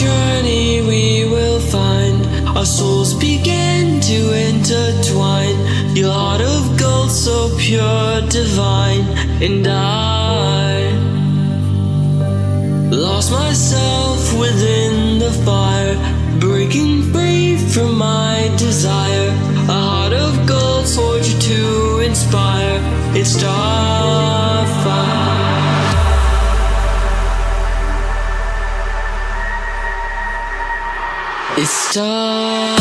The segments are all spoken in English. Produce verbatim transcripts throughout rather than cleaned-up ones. journey we will find our souls begin to intertwine. Your heart of gold, so pure, divine. And I lost myself within the fire, breaking free from my desire. A heart of gold forged to inspire. It's starfire. It's starfire.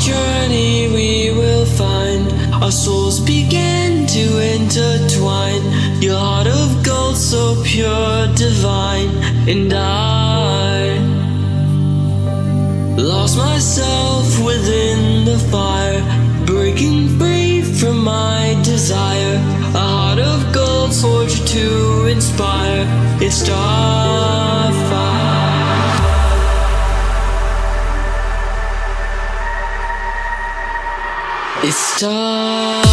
Journey we will find our souls begin to intertwine. Your heart of gold, so pure, divine. And I lost myself within the fire, breaking free from my desire. A heart of gold forged to inspire. It's starfire. It's time.